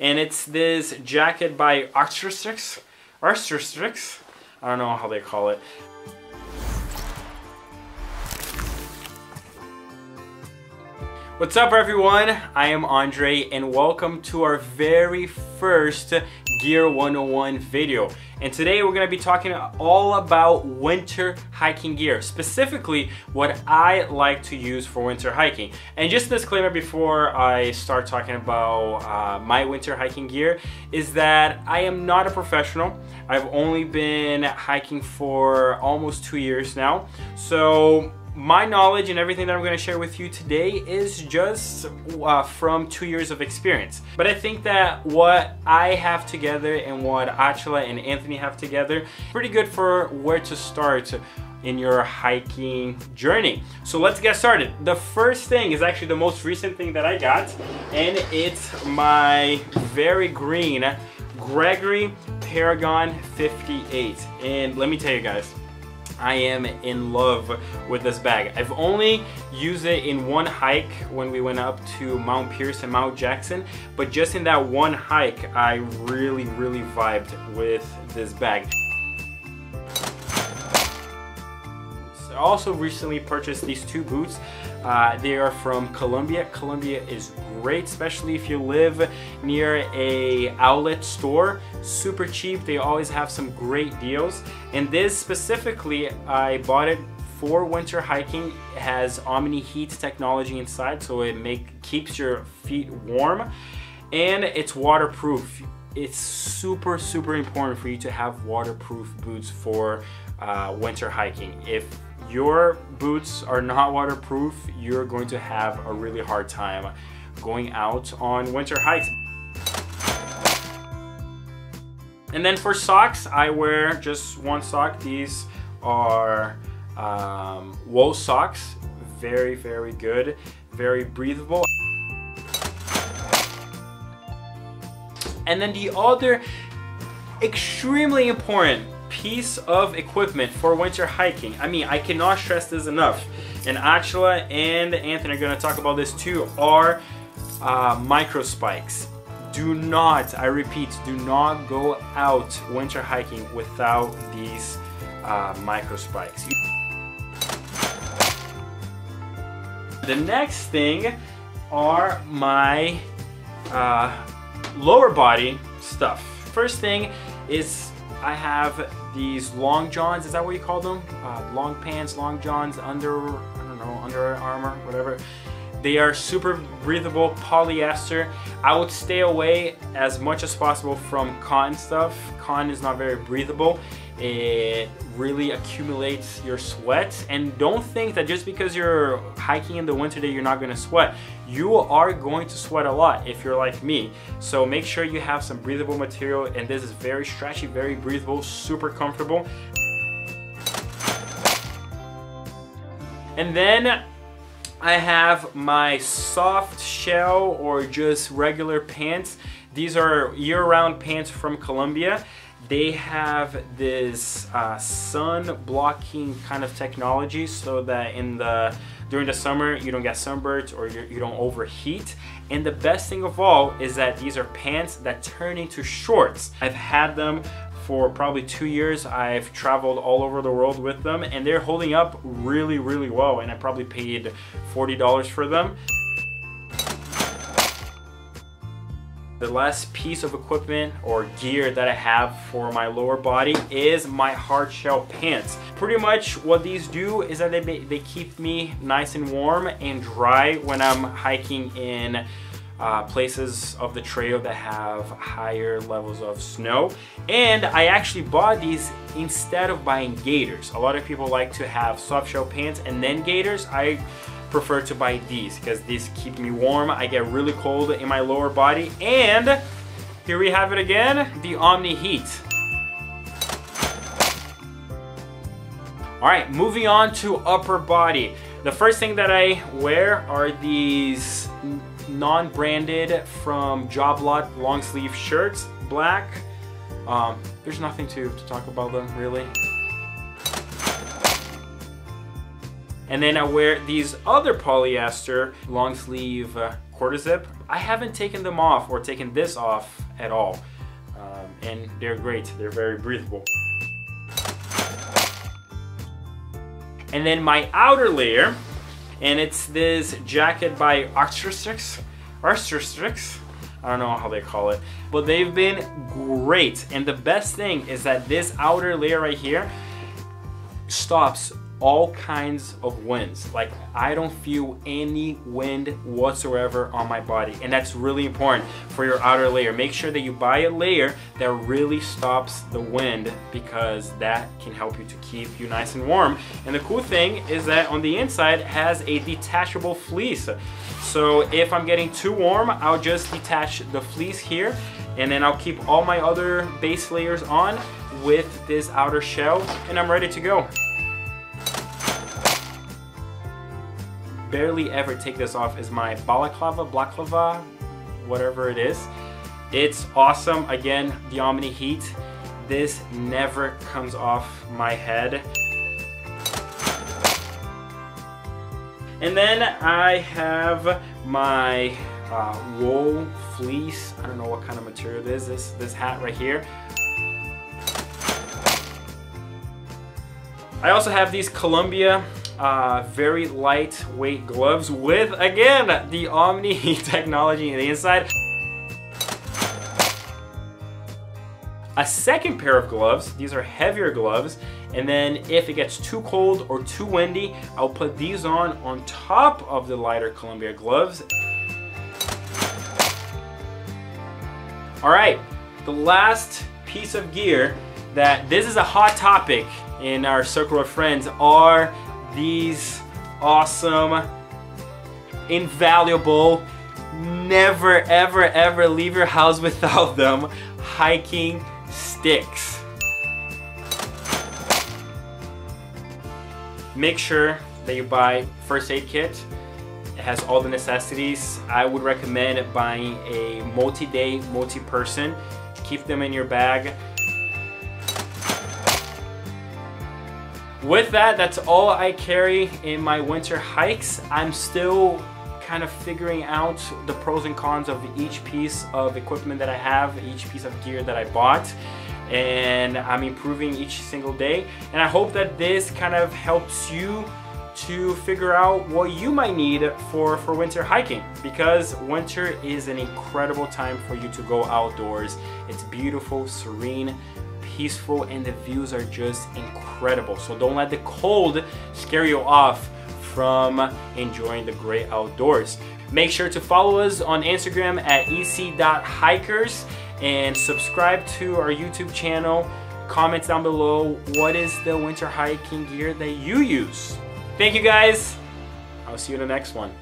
And it's this jacket by Arc'Teryx? I don't know how they call it. What's up everyone? I am Andre and welcome to our very first Gear 101 video. And today we're going to be talking all about winter hiking gear, specifically what I like to use for winter hiking. And just a disclaimer before I start talking about my winter hiking gear is that I am not a professional. I've only been hiking for almost 2 years now. So my knowledge and everything that I'm going to share with you today is just from 2 years of experience. But I think that what I have together and what Achila and Anthony have together is pretty good for where to start in your hiking journey. So let's get started. The first thing is actually the most recent thing that I got, and it's my very green Gregory Paragon 58. And let me tell you guys, I am in love with this bag. I've only used it in one hike when we went up to Mount Pierce and Mount Jackson, but just in that one hike, I really vibed with this bag. So I also recently purchased these two boots. They are from Columbia. Columbia is great, especially if you live near a outlet store. Super cheap, they always have some great deals. And this specifically, I bought it for winter hiking. It has Omni Heat technology inside, so it keeps your feet warm. And it's waterproof. It's super important for you to have waterproof boots for winter hiking. If your boots are not waterproof, you're going to have a really hard time going out on winter hikes. And then for socks, I wear just one sock. These are wool socks. Very good, very breathable. And then the other extremely important piece of equipment for winter hiking, I mean, I cannot stress this enough, and Achila and Anthony are going to talk about this too, are micro spikes. Do not, I repeat, do not go out winter hiking without these micro spikes. The next thing are my lower body stuff. First thing is I have these long johns, is that what you call them? Long pants, long johns, I don't know, Under Armour, whatever. They are super breathable, polyester. I would stay away as much as possible from cotton stuff. Cotton is not very breathable. It really accumulates your sweat. And don't think that just because you're hiking in the winter that you're not gonna sweat. You are going to sweat a lot if you're like me. So make sure you have some breathable material, and this is very stretchy, very breathable, super comfortable. And then I have my soft shell or just regular pants. These are year-round pants from Columbia. They have this sun blocking kind of technology so that during the summer you don't get sunburnt or you don't overheat. And the best thing of all is that these are pants that turn into shorts. I've had them for probably 2 years. I've traveled all over the world with them, and they're holding up really well, and I probably paid $40 for them. The last piece of equipment or gear that I have for my lower body is my hard shell pants. Pretty much what these do is that they keep me nice and warm and dry when I'm hiking in places of the trail that have higher levels of snow. And I actually bought these instead of buying gaiters. A lot of people like to have soft shell pants and then gaiters. I prefer to buy these because these keep me warm. I get really cold in my lower body. And here we have it again, the Omni Heat. All right, moving on to upper body. The first thing that I wear are these non-branded from Job Lot long sleeve shirts, black. There's nothing to talk about them really. And then I wear these other polyester long sleeve quarter zip. I haven't taken them off or taken this off at all. And they're great, they're very breathable. And then my outer layer, and it's this jacket by Arc'Teryx, I don't know how they call it, but they've been great. And the best thing is that this outer layer right here stops all kinds of winds. Like, I don't feel any wind whatsoever on my body, and that's really important for your outer layer. Make sure that you buy a layer that really stops the wind, because that can help you to keep you nice and warm. And the cool thing is that on the inside it has a detachable fleece, so if I'm getting too warm, I'll just detach the fleece here, and then I'll keep all my other base layers on with this outer shell, and I'm ready to go. Barely ever take this off is my balaclava, whatever it is. It's awesome. Again, the Omni Heat. This never comes off my head. And then I have my wool fleece. I don't know what kind of material it is. This hat right here. I also have these Columbia very lightweight gloves with, again, the Omni Heat technology in the inside. A second pair of gloves, these are heavier gloves, and then if it gets too cold or too windy, I'll put these on top of the lighter Columbia gloves. All right, the last piece of gear that this is a hot topic in our circle of friends are these awesome, invaluable, never ever ever leave your house without them, hiking sticks. Make sure that you buy first aid kit. It has all the necessities. I would recommend buying a multi-day, multi-person. Keep them in your bag. With that, that's all I carry in my winter hikes. I'm still kind of figuring out the pros and cons of each piece of equipment that I have, each piece of gear that I bought, and I'm improving each single day. And I hope that this kind of helps you to figure out what you might need for winter hiking, because winter is an incredible time for you to go outdoors. It's beautiful, serene, peaceful, and the views are just incredible. So don't let the cold scare you off from enjoying the great outdoors. Make sure to follow us on Instagram at ec.hikers and subscribe to our YouTube channel. Comment down below, what is the winter hiking gear that you use? Thank you guys. I'll see you in the next one.